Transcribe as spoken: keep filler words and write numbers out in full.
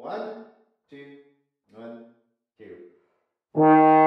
One, two, one, two.